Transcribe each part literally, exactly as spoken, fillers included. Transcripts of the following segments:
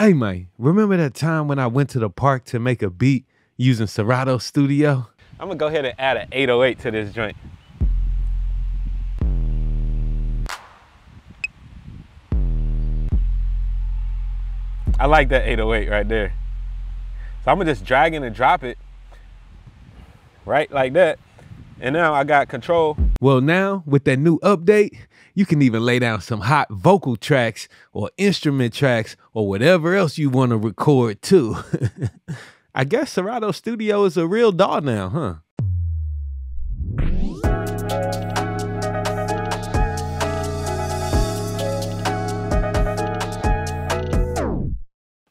Hey, man, remember that time when I went to the park to make a beat using Serato Studio? I'm gonna go ahead and add an eight oh eight to this joint. I like that eight oh eight right there. So I'm gonna just drag in and drop it right like that. And now I got control. Well, now with that new update, you can even lay down some hot vocal tracks or instrument tracks or whatever else you want to record too. I guess Serato Studio is a real D A W now, huh?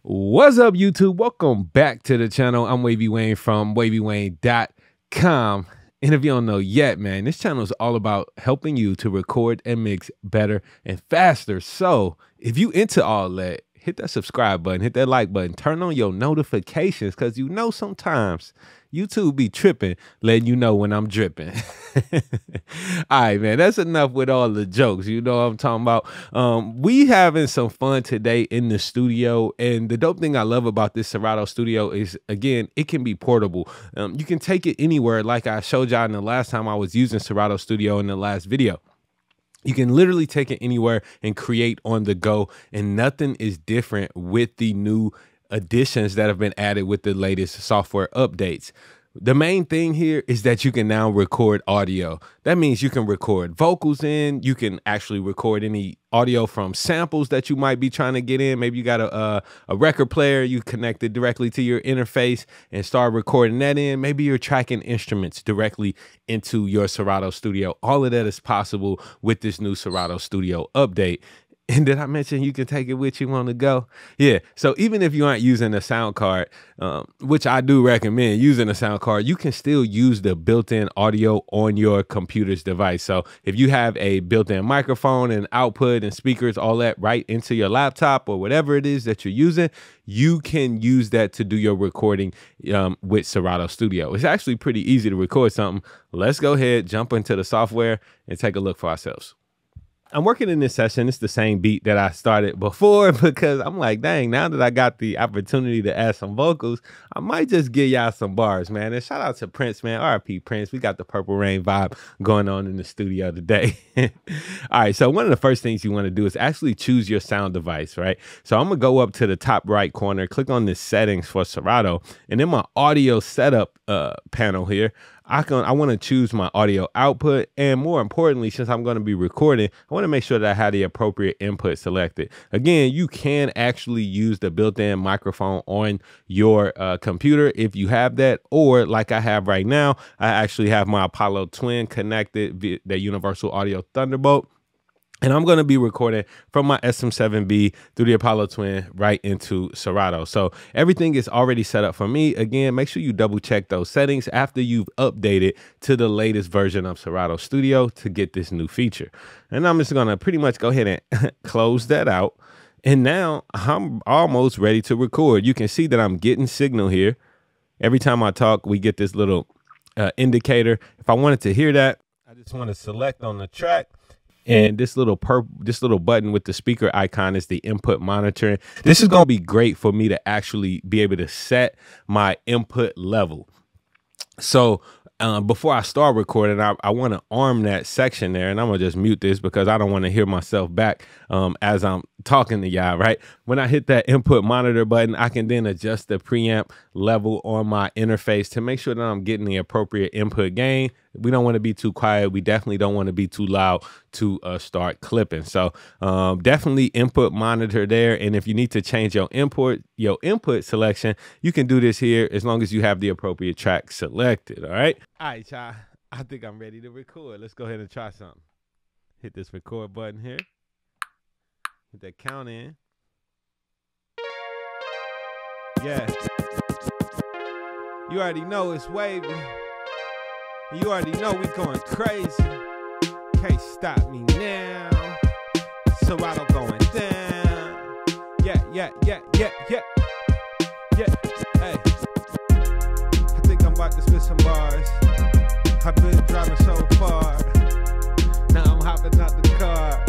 What's up, YouTube? Welcome back to the channel. I'm Wavy Wayne from wavy wayne dot com. And if you don't know yet, man, this channel is all about helping you to record and mix better and faster. So if you into all that, hit that subscribe button, hit that like button, turn on your notifications, because you know sometimes YouTube be tripping, letting you know when I'm dripping. All right, man, that's enough with all the jokes. You know what I'm talking about. Um, we having some fun today in the studio. And the dope thing I love about this Serato Studio is, again, it can be portable. Um, you can take it anywhere, like I showed y'all in the last time I was using Serato Studio in the last video. You can literally take it anywhere and create on the go. And nothing is different with the new additions that have been added with the latest software updates. The main thing here is that you can now record audio. That means you can record vocals in, you can actually record any audio from samples that you might be trying to get in. Maybe you got a, a, a record player, you connect it directly to your interface and start recording that in. Maybe you're tracking instruments directly into your Serato Studio. All of that is possible with this new Serato Studio update. And did I mention you can take it with you on the go? Yeah, so even if you aren't using a sound card, um, which I do recommend using a sound card, you can still use the built-in audio on your computer's device. So if you have a built-in microphone and output and speakers, all that right into your laptop or whatever it is that you're using, you can use that to do your recording um, with Serato Studio. It's actually pretty easy to record something. Let's go ahead, jump into the software and take a look for ourselves. I'm working in this session. It's the same beat that I started before because I'm like, dang, now that I got the opportunity to add some vocals, I might just give y'all some bars, man. And shout out to Prince, man. R I P Prince. We got the Purple Rain vibe going on in the studio today. All right. So one of the first things you want to do is actually choose your sound device, right? So I'm going to go up to the top right corner, click on the settings for Serato, and in my audio setup uh, panel here, I can, I want to choose my audio output, and more importantly, since I'm going to be recording, I want to make sure that I have the appropriate input selected. Again, you can actually use the built-in microphone on your uh, computer if you have that, or like I have right now, I actually have my Apollo Twin connected via the Universal Audio Thunderbolt. And I'm going to be recording from my S M seven B through the Apollo Twin right into Serato. So everything is already set up for me. Again, make sure you double check those settings after you've updated to the latest version of Serato Studio to get this new feature. And I'm just going to pretty much go ahead and close that out. And now I'm almost ready to record. You can see that I'm getting signal here. Every time I talk, we get this little uh, indicator. If I wanted to hear that, I just want to select on the track. And this little perp, this little button with the speaker icon is the input monitoring. This is going to be great for me to actually be able to set my input level. So um, before I start recording, I, I want to arm that section there. And I'm going to just mute this because I don't want to hear myself back um, as I'm talking to y'all, right? When I hit that input monitor button, I can then adjust the preamp level on my interface to make sure that I'm getting the appropriate input gain. We don't want to be too quiet. We definitely don't want to be too loud to uh, start clipping. So um, definitely input monitor there. And if you need to change your input, your input selection, you can do this here as long as you have the appropriate track selected. All right. All right, y'all. I think I'm ready to record. Let's go ahead and try something. Hit this record button here. Hit that count in. Yeah. You already know it's wavy. You already know we going crazy. Can't stop me now. Serato going down. Yeah, yeah, yeah, yeah, yeah. Yeah, hey. I think I'm about to spit some bars. I've been driving so far. Now I'm hopping out the car.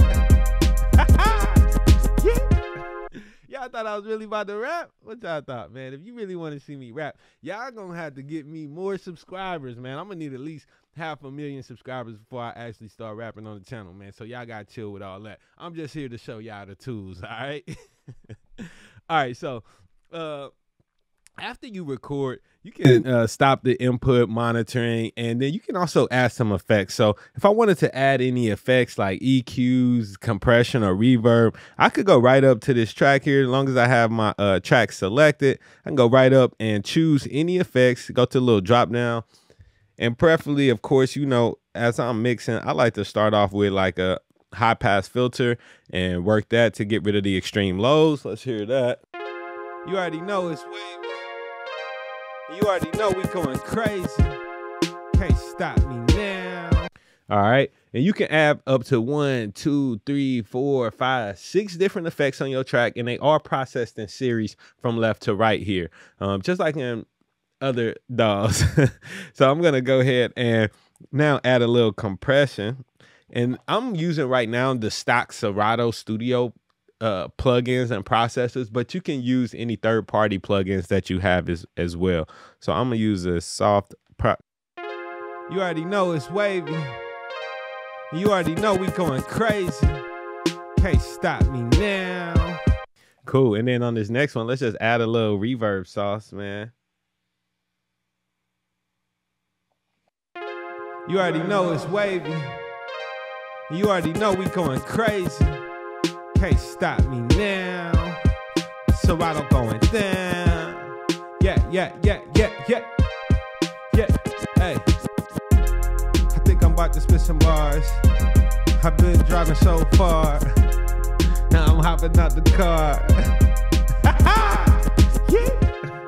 Yeah. Y'all thought I was really about to rap? What y'all thought, man? If you really want to see me rap, y'all gonna have to get me more subscribers, man. I'm gonna need at least half a million subscribers before I actually start rapping on the channel, man. So y'all gotta chill with all that. I'm just here to show y'all the tools, all right? All right, so uh after you record, you can uh, stop the input monitoring, and then you can also add some effects. So if I wanted to add any effects like E Qs, compression, or reverb, I could go right up to this track here. As long as I have my uh, track selected, I can go right up and choose any effects, go to a little drop down. And preferably, of course, you know, as I'm mixing, I like to start off with like a high pass filter and work that to get rid of the extreme lows. Let's hear that. You already know it's way. You already know we going crazy. Can't stop me now. All right. And you can add up to one, two, three, four, five, six different effects on your track. And they are processed in series from left to right here. Um, just like in other D A Ws. So I'm going to go ahead and now add a little compression. And I'm using right now the stock Serato Studio Uh, plugins and processors, but you can use any third-party plugins that you have as, as well. So I'm gonna use a soft pro. You already know it's wavy. You already know we going crazy. Can't stop me now. Cool. And then on this next one, let's just add a little reverb sauce, man. You already know it's wavy. You already know we going crazy. Can't stop me now, so I don't going down. Yeah, yeah, yeah, yeah, yeah, yeah, hey. I think I'm about to spit some bars. I've been driving so far. Now I'm hopping out the car. Yeah.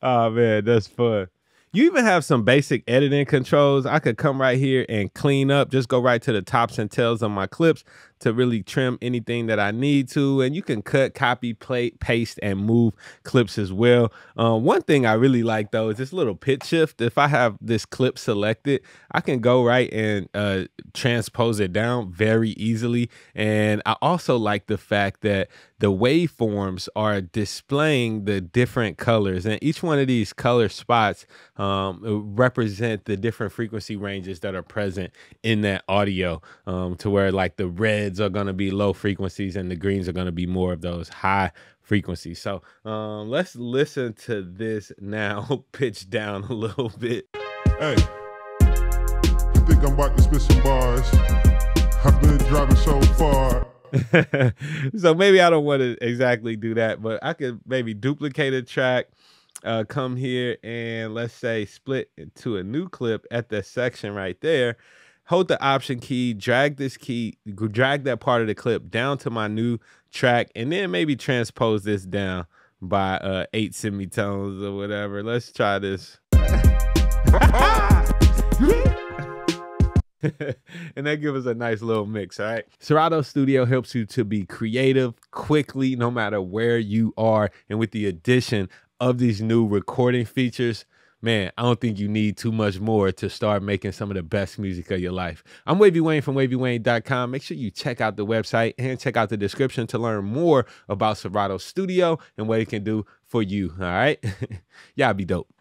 Oh man, that's fun. You even have some basic editing controls. I could come right here and clean up, just go right to the tops and tails of my clips to really trim anything that I need to. And you can cut, copy, play, paste, and move clips as well. Um, one thing I really like though is this little pitch shift. If I have this clip selected, I can go right and uh, transpose it down very easily. And I also like the fact that the waveforms are displaying the different colors, and each one of these color spots um, represent the different frequency ranges that are present in that audio, um, to where like the reds are going to be low frequencies and the greens are going to be more of those high frequencies. So um, let's listen to this now, pitch down a little bit. Hey, I think I'm about to spit some bars. I've been driving so far. So maybe I don't want to exactly do that, but I could maybe duplicate a track, uh, come here and let's say split into a new clip at that section right there. Hold the option key, drag this key, drag that part of the clip down to my new track, and then maybe transpose this down by uh, eight semitones or whatever. Let's try this. And that gives us a nice little mix, all right? Serato Studio helps you to be creative quickly, no matter where you are. And with the addition of these new recording features, man, I don't think you need too much more to start making some of the best music of your life. I'm Wavy Wayne from wavy wayne dot com. Make sure you check out the website and check out the description to learn more about Serato Studio and what it can do for you, all right? Y'all be dope.